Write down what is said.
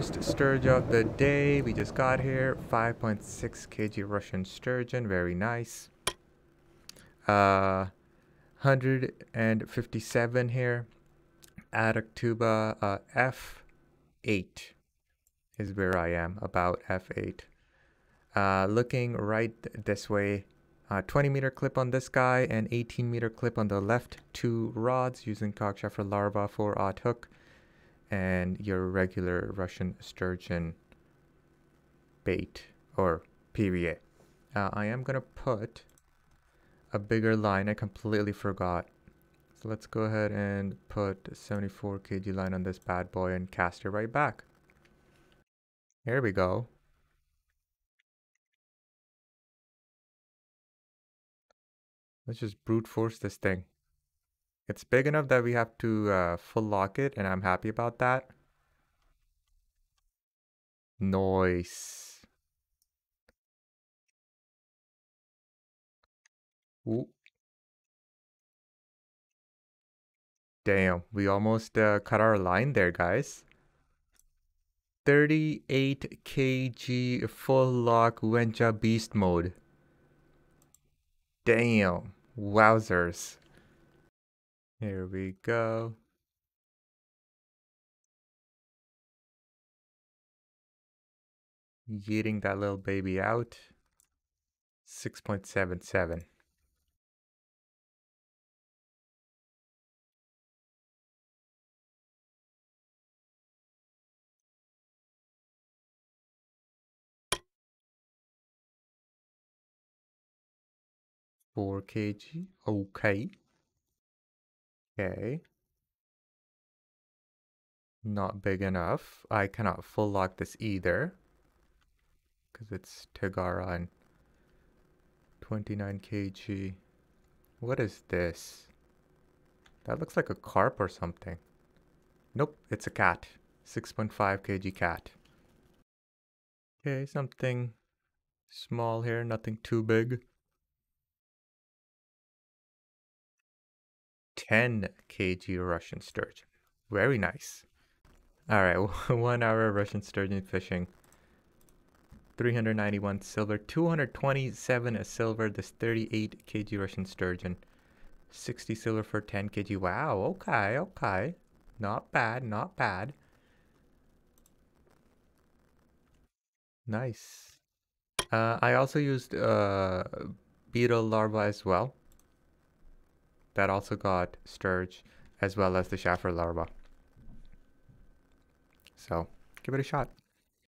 first sturge of the day. We just got here. 5.6 kg Russian sturgeon. Very nice. 157 here at Octuba. F8 is where I am, about F8. Looking right this way. 20-meter clip on this guy and 18-meter clip on the left. 2 rods using cockchafer larva 4/0 hook and your regular Russian sturgeon bait or PVA. I am going to put a bigger line. I completely forgot. So let's go ahead and put a 74 kg line on this bad boy and cast it right back. Here we go. Let's just brute force this thing. It's big enough that we have to full lock it, and I'm happy about that. Nice. Ooh. Damn, we almost cut our line there, guys. 38 kg full lock Wencha beast mode. Damn, wowzers. Here we go. Yeeting that little baby out. 6.77. $4 kg. Okay. Okay. Not big enough. I cannot full lock this either, because it's Tagaran. 29 kg. What is this? That looks like a carp or something. Nope, it's a cat. 6.5 kg cat. Okay, something small here, nothing too big. 10 kg Russian sturgeon. Very nice. All right, 1 hour Russian sturgeon fishing. 391 silver, 227 silver, this 38 kg Russian sturgeon. 60 silver for 10 kg. Wow, okay, okay. Not bad, not bad. Nice. I also used beetle larva as well. That also got sturge, as well as the chafer larva. So, give it a shot.